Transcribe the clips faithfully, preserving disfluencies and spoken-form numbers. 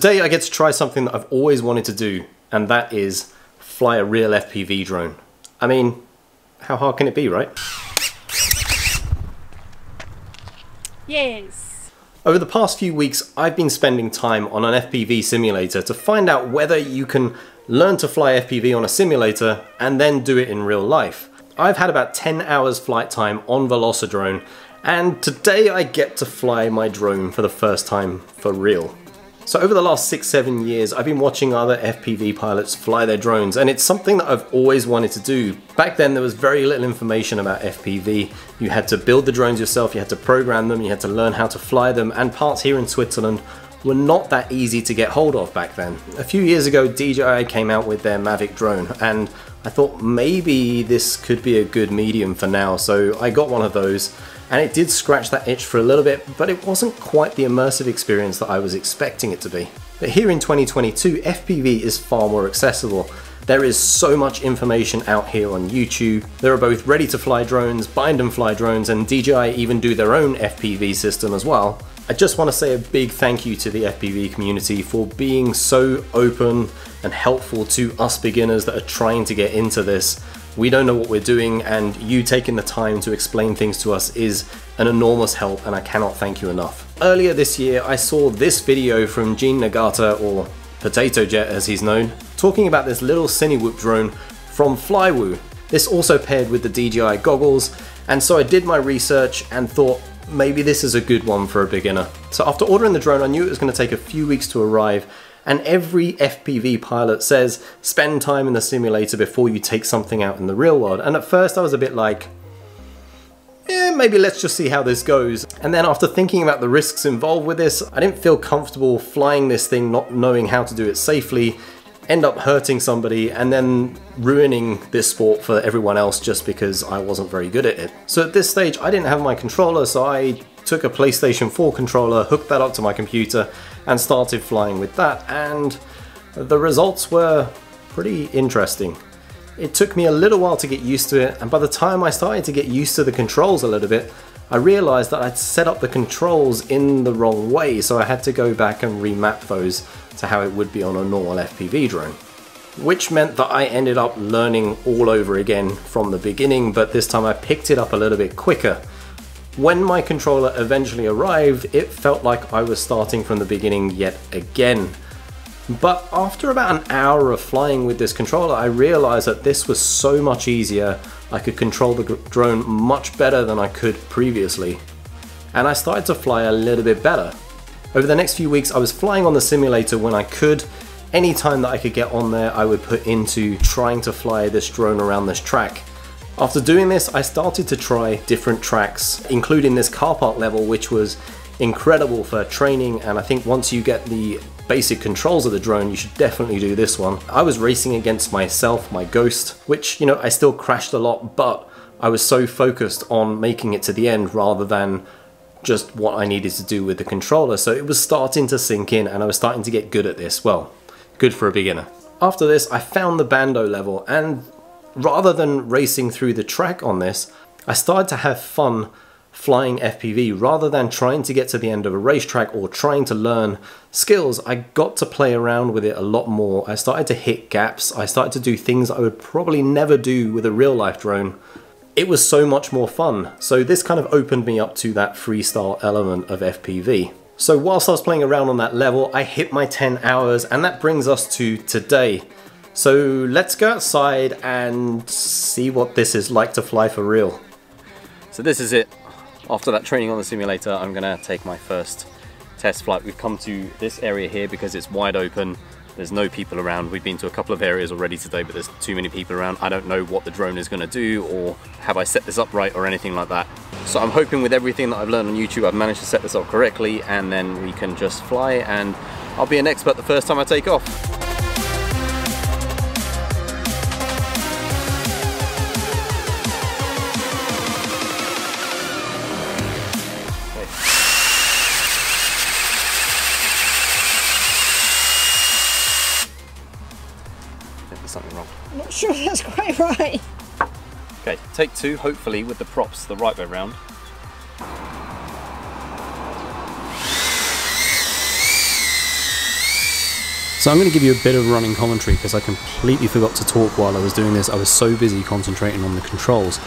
Today I get to try something that I've always wanted to do, and that is fly a real F P V drone. I mean, how hard can it be, right? Yes. Over the past few weeks, I've been spending time on an F P V simulator to find out whether you can learn to fly F P V on a simulator and then do it in real life. I've had about ten hours flight time on Velocidrone, and today I get to fly my drone for the first time for real. So over the last six, seven years, I've been watching other F P V pilots fly their drones, and it's something that I've always wanted to do. Back then, there was very little information about F P V. You had to build the drones yourself, you had to program them, you had to learn how to fly them, and parts here in Switzerland were not that easy to get hold of back then. A few years ago, D J I came out with their Mavic drone, and I thought maybe this could be a good medium for now, so I got one of those, and it did scratch that itch for a little bit, but it wasn't quite the immersive experience that I was expecting it to be. But here in twenty twenty-two, F P V is far more accessible. There is so much information out here on YouTube. There are both ready-to-fly drones, bind and fly drones, and D J I even do their own F P V system as well. I just want to say a big thank you to the F P V community for being so open and helpful to us beginners that are trying to get into this. We don't know what we're doing, and you taking the time to explain things to us is an enormous help, and I cannot thank you enough. Earlier this year, I saw this video from Gene Nagata, or Potato Jet as he's known, talking about this little Cinewhoop drone from Flywoo. This also paired with the D J I goggles, and so I did my research and thought, maybe this is a good one for a beginner. So after ordering the drone, I knew it was going to take a few weeks to arrive, and every F P V pilot says, spend time in the simulator before you take something out in the real world. And at first I was a bit like, eh, maybe let's just see how this goes. And then after thinking about the risks involved with this, I didn't feel comfortable flying this thing, not knowing how to do it safely, end up hurting somebody and then ruining this sport for everyone else just because I wasn't very good at it. So at this stage I didn't have my controller, so I took a PlayStation four controller, hooked that up to my computer and started flying with that, and the results were pretty interesting. It took me a little while to get used to it, and by the time I started to get used to the controls a little bit, I realized that I'd set up the controls in the wrong way, so I had to go back and remap those to how it would be on a normal F P V drone. Which meant that I ended up learning all over again from the beginning, but this time I picked it up a little bit quicker. When my controller eventually arrived, it felt like I was starting from the beginning yet again. But after about an hour of flying with this controller, I realized that this was so much easier. I could control the drone much better than I could previously. And I started to fly a little bit better. Over the next few weeks, I was flying on the simulator when I could. Any time that I could get on there, I would put into trying to fly this drone around this track. After doing this, I started to try different tracks, including this car park level, which was incredible for training, and I think once you get the basic controls of the drone, you should definitely do this one. I was racing against myself, my ghost, which, you know, I still crashed a lot, but I was so focused on making it to the end rather than just what I needed to do with the controller, so it was starting to sink in and I was starting to get good at this. Well, good for a beginner. After this, I found the Bando level, and rather than racing through the track on this, I started to have fun flying F P V. Rather than trying to get to the end of a racetrack or trying to learn skills, I got to play around with it a lot more. I started to hit gaps, I started to do things I would probably never do with a real life drone. It was so much more fun, so this kind of opened me up to that freestyle element of F P V. So whilst I was playing around on that level, I hit my ten hours, and that brings us to today. So let's go outside and see what this is like to fly for real. So this is it. After that training on the simulator, I'm gonna take my first test flight. We've come to this area here because it's wide open. There's no people around. We've been to a couple of areas already today, but there's too many people around. I don't know what the drone is gonna do, or have I set this up right or anything like that. So I'm hoping with everything that I've learned on YouTube, I've managed to set this up correctly, and then we can just fly, and I'll be an expert the first time I take off. Right. Okay, take two, hopefully with the props the right way round. So I'm going to give you a bit of running commentary because I completely forgot to talk while I was doing this. I was so busy concentrating on the controls,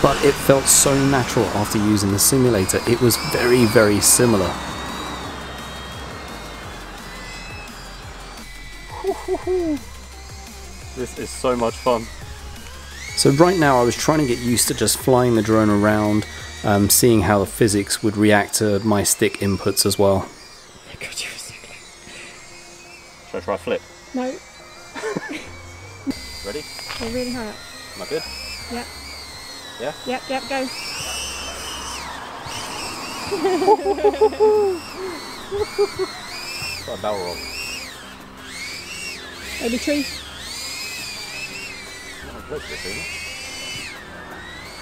but it felt so natural after using the simulator. It was very, very similar. This is so much fun. So right now I was trying to get used to just flying the drone around, um, seeing how the physics would react to my stick inputs as well. Should I try a flip? No. Ready? Go really high up. Am I good? Yep. Yeah? Yep, yep, go. Got a barrel roll. Over tree.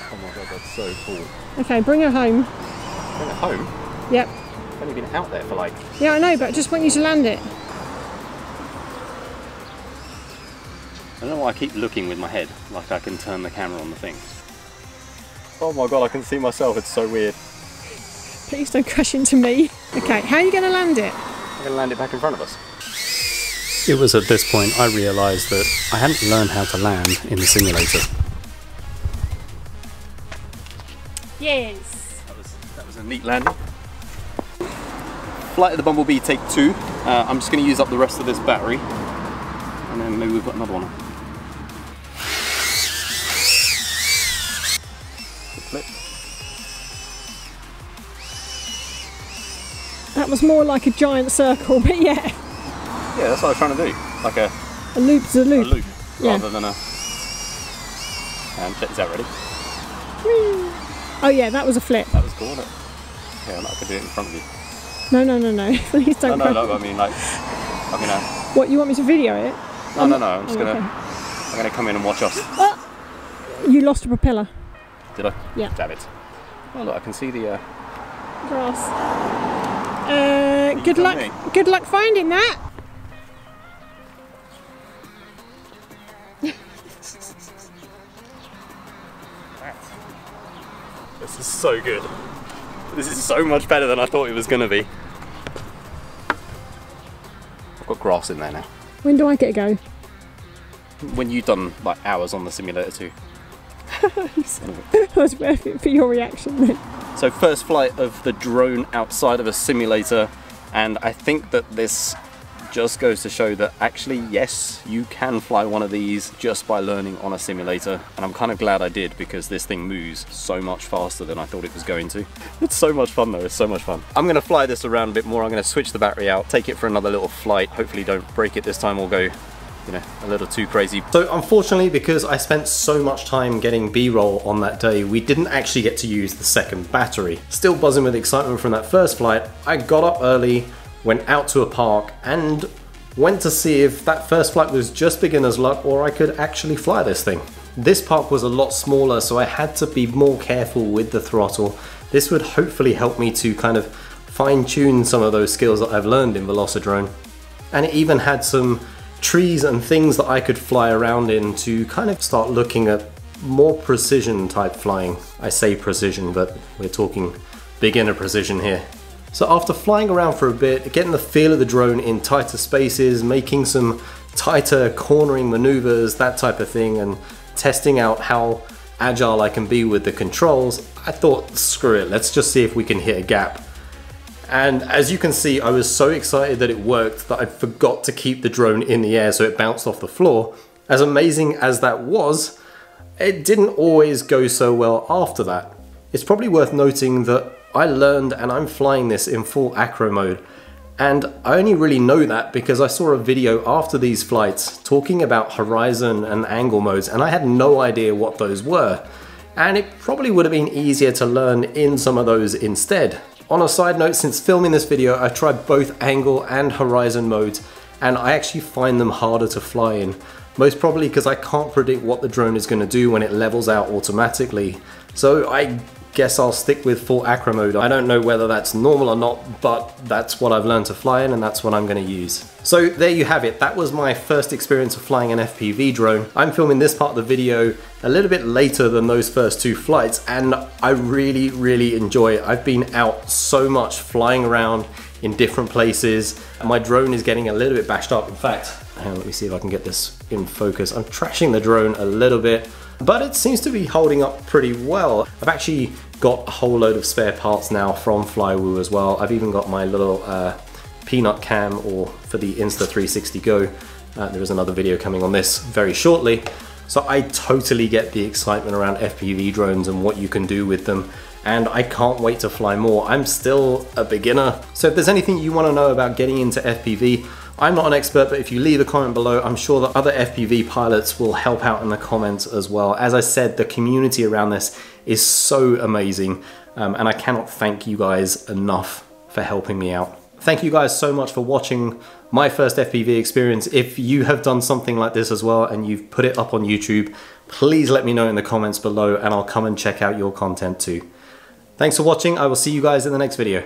Oh my god, that's so cool. Okay, bring her home. Bring her home? Yep. I've only been out there for like... Yeah, I know, but I just want you to land it. I don't know why I keep looking with my head, like I can turn the camera on the thing. Oh my god, I can see myself, it's so weird. Please don't crash into me. Okay, how are you going to land it? I'm going to land it back in front of us. It was at this point I realised that I hadn't learned how to land in the simulator. Yes! That was, that was a neat landing. Flight of the Bumblebee take two. Uh, I'm just going to use up the rest of this battery and then maybe we've got another one. That was more like a giant circle, but yeah. Yeah, that's what I was trying to do. Like a... A loop's a loop. A loop, yeah. Rather than a... And check this out, ready? Whee! Oh yeah, that was a flip. That was cool, wasn't it? Yeah, I'm not going to do it in front of you. No, no, no, no. Please don't no, no, no, I mean like... I'm going to... What, you want me to video it? No, um, no, no, I'm just oh, going to... Okay. I'm going to come in and watch us. Ah! You lost a propeller. Did I? Yeah. Damn it. Oh look, I can see the... Uh... Grass. Uh, good luck. Me? Good luck finding that. This is so good. This is so much better than I thought it was going to be. I've got grass in there now. When do I get a go? When you've done like hours on the simulator too. That was worth it for your reaction then. So first flight of the drone outside of a simulator, and I think that this just goes to show that actually yes, you can fly one of these just by learning on a simulator, and I'm kind of glad I did because this thing moves so much faster than I thought it was going to. It's so much fun though, it's so much fun. I'm going to fly this around a bit more, I'm going to switch the battery out, take it for another little flight, hopefully don't break it this time or go, you know, a little too crazy. So unfortunately, because I spent so much time getting B-roll on that day, we didn't actually get to use the second battery. Still buzzing with excitement from that first flight, I got up early, went out to a park, and went to see if that first flight was just beginner's luck or I could actually fly this thing. This park was a lot smaller, so I had to be more careful with the throttle. This would hopefully help me to kind of fine-tune some of those skills that I've learned in Velocidrone. And it even had some trees and things that I could fly around in to kind of start looking at more precision type flying. I say precision, but we're talking beginner precision here. So after flying around for a bit, getting the feel of the drone in tighter spaces, making some tighter cornering maneuvers, that type of thing, and testing out how agile I can be with the controls, I thought, screw it, let's just see if we can hit a gap. And as you can see, I was so excited that it worked that I forgot to keep the drone in the air so it bounced off the floor. As amazing as that was, it didn't always go so well after that. It's probably worth noting that I learned and I'm flying this in full acro mode. And I only really know that because I saw a video after these flights talking about horizon and angle modes, and I had no idea what those were. And it probably would have been easier to learn in some of those instead. On a side note, since filming this video, I tried both angle and horizon modes, and I actually find them harder to fly in. Most probably because I can't predict what the drone is going to do when it levels out automatically. So I guess I'll stick with full acro mode. I don't know whether that's normal or not, but that's what I've learned to fly in and that's what I'm going to use. So there you have it. That was my first experience of flying an F P V drone. I'm filming this part of the video a little bit later than those first two flights, and I really, really enjoy it. I've been out so much flying around in different places. My drone is getting a little bit bashed up. In fact, hang on, let me see if I can get this in focus. I'm trashing the drone a little bit, but it seems to be holding up pretty well. I've actually got a whole load of spare parts now from Flywoo as well. I've even got my little uh, peanut cam, or for the Insta three sixty Go. Uh, there is another video coming on this very shortly. So I totally get the excitement around F P V drones and what you can do with them. And I can't wait to fly more. I'm still a beginner. So if there's anything you want to know about getting into F P V, I'm not an expert, but if you leave a comment below, I'm sure that other F P V pilots will help out in the comments as well. As I said, the community around this is so amazing. Um, and I cannot thank you guys enough for helping me out. Thank you guys so much for watching my first F P V experience. If you have done something like this as well and you've put it up on YouTube, please let me know in the comments below and I'll come and check out your content too. Thanks for watching. I will see you guys in the next video.